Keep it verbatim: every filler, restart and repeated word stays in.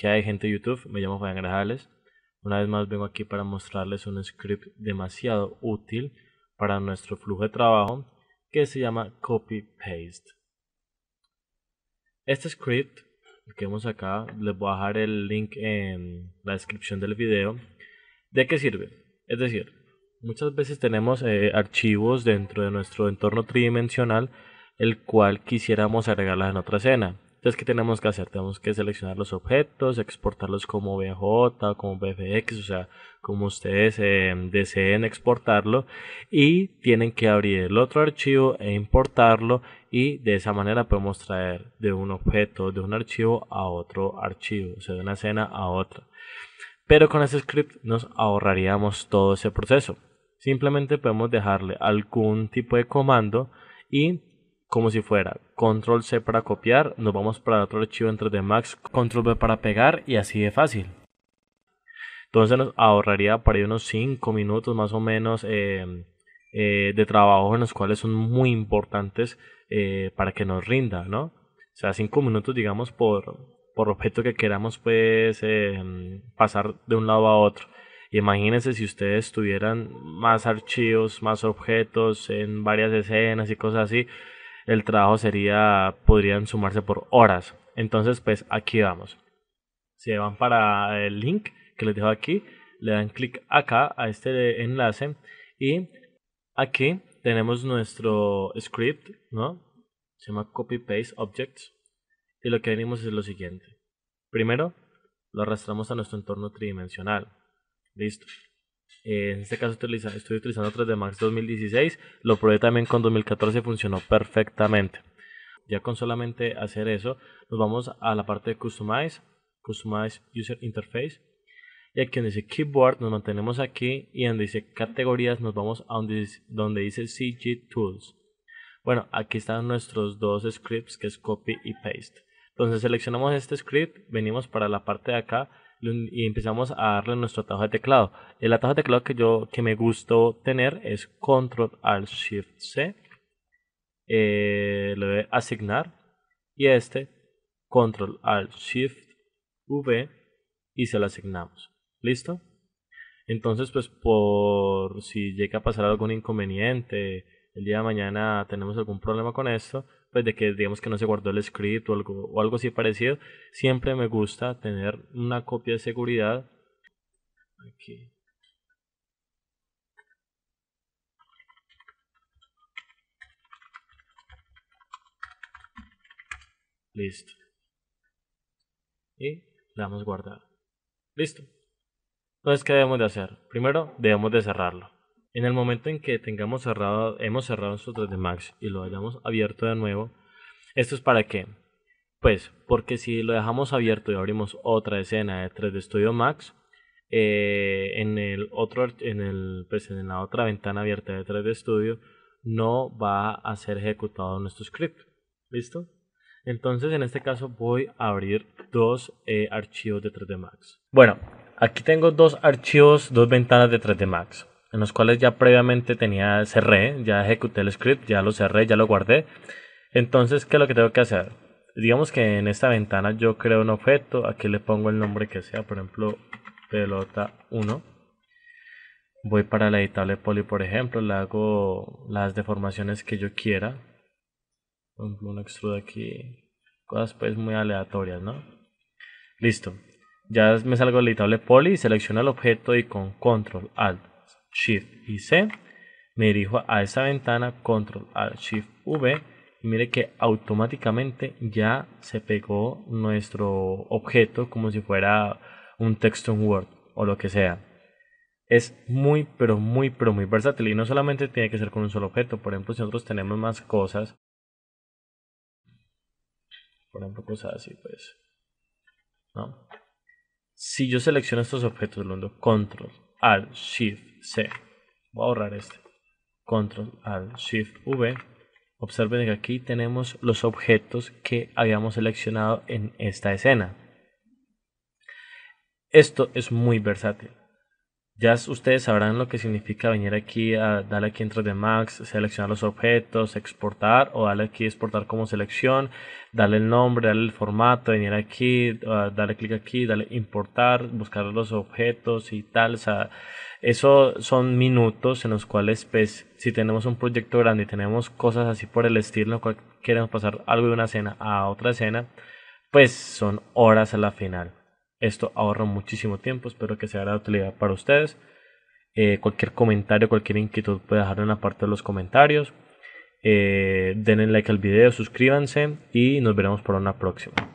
¿Qué hay, gente de YouTube? Me llamo Fabián Grajales. Una vez más vengo aquí para mostrarles un script demasiado útil para nuestro flujo de trabajo que se llama Copy Paste. Este script que vemos acá, les voy a dejar el link en la descripción del video. ¿De qué sirve? Es decir, muchas veces tenemos eh, archivos dentro de nuestro entorno tridimensional el cual quisiéramos agregarlas en otra escena. Entonces, ¿qué tenemos que hacer? Tenemos que seleccionar los objetos, exportarlos como B J o como B F X, o sea, como ustedes eh, deseen exportarlo, y tienen que abrir el otro archivo e importarlo, y de esa manera podemos traer de un objeto, de un archivo a otro archivo, o sea, de una escena a otra. Pero con este script nos ahorraríamos todo ese proceso. Simplemente podemos dejarle algún tipo de comando y, como si fuera control ce para copiar, nos vamos para otro archivo en tres D Max, control ve para pegar, y así de fácil. Entonces nos ahorraría para ahí unos cinco minutos más o menos eh, eh, de trabajo, en los cuales son muy importantes eh, para que nos rinda, ¿no? O sea, cinco minutos, digamos, por, por objeto que queramos pues eh, pasar de un lado a otro. Y imagínense si ustedes tuvieran más archivos, más objetos en varias escenas y cosas así. El trabajo sería, podrían sumarse por horas. Entonces, pues aquí vamos. Se van para el link que les dejo aquí, le dan clic acá a este enlace y aquí tenemos nuestro script, ¿no? Se llama Copy Paste Objects, y lo que venimos es lo siguiente. Primero, lo arrastramos a nuestro entorno tridimensional. Listo. Eh, en este caso utiliza, estoy utilizando tres D Max dos mil dieciséis, lo probé también con dos mil catorce, funcionó perfectamente. Ya con solamente hacer eso, nos vamos a la parte de Customize, Customize User Interface. Y aquí donde dice Keyboard nos mantenemos aquí, y donde dice Categorías nos vamos a donde, donde dice C G Tools. Bueno, aquí están nuestros dos scripts, que es Copy y Paste. Entonces seleccionamos este script, venimos para la parte de acá y empezamos a darle nuestro atajo de teclado. El atajo de teclado que yo que me gustó tener es control alt shift ce, eh, le voy a asignar, y a este control alt shift ve, y se lo asignamos. ¿Listo? Entonces, pues por si llega a pasar algún inconveniente, el día de mañana tenemos algún problema con esto, pues de que digamos que no se guardó el script o algo, o algo así parecido, siempre me gusta tener una copia de seguridad. Aquí. Listo. Y le damos guardar. Listo. Entonces, ¿qué debemos de hacer? Primero, debemos de cerrarlo. En el momento en que tengamos cerrado, hemos cerrado nuestro tres D Max y lo hayamos abierto de nuevo, ¿esto es para qué? Pues porque si lo dejamos abierto y abrimos otra escena de tres D Studio Max, eh, en, el otro, en, el, pues en la otra ventana abierta de tres D Studio no va a ser ejecutado nuestro script. ¿Listo? Entonces en este caso voy a abrir dos eh, archivos de tres D Max. Bueno, aquí tengo dos archivos, dos ventanas de tres D Max, en los cuales ya previamente tenía cerré, ya ejecuté el script, ya lo cerré, ya lo guardé. Entonces, ¿qué es lo que tengo que hacer? Digamos que en esta ventana yo creo un objeto, aquí le pongo el nombre que sea, por ejemplo, pelota uno. Voy para el editable poly, por ejemplo, le hago las deformaciones que yo quiera. Por ejemplo, un extrude aquí, cosas pues muy aleatorias, ¿no? Listo. Ya me salgo del editable poly, selecciono el objeto y con control alt shift y ce me dirijo a esa ventana, control alt shift ve, y mire que automáticamente ya se pegó nuestro objeto como si fuera un texto en Word o lo que sea. Es muy pero muy pero muy versátil, y no solamente tiene que ser con un solo objeto. Por ejemplo, si nosotros tenemos más cosas, por ejemplo cosas así, pues ¿no? Si yo selecciono estos objetos, lo hago control alt shift ce, voy a ahorrar este, control alt shift ve, observen que aquí tenemos los objetos que habíamos seleccionado en esta escena. Esto es muy versátil. Ya ustedes sabrán lo que significa venir aquí a darle aquí en tres D Max, seleccionar los objetos, exportar o darle aquí exportar como selección, darle el nombre, darle el formato, venir aquí, darle clic aquí, darle importar, buscar los objetos y tal. O sea, eso son minutos en los cuales pues, si tenemos un proyecto grande y tenemos cosas así por el estilo, en lo cual queremos pasar algo de una escena a otra escena, pues son horas a la final. Esto ahorra muchísimo tiempo, espero que sea de utilidad para ustedes. Eh, cualquier comentario, cualquier inquietud puede dejarlo en la parte de los comentarios. Eh, denle like al video, suscríbanse y nos veremos para una próxima.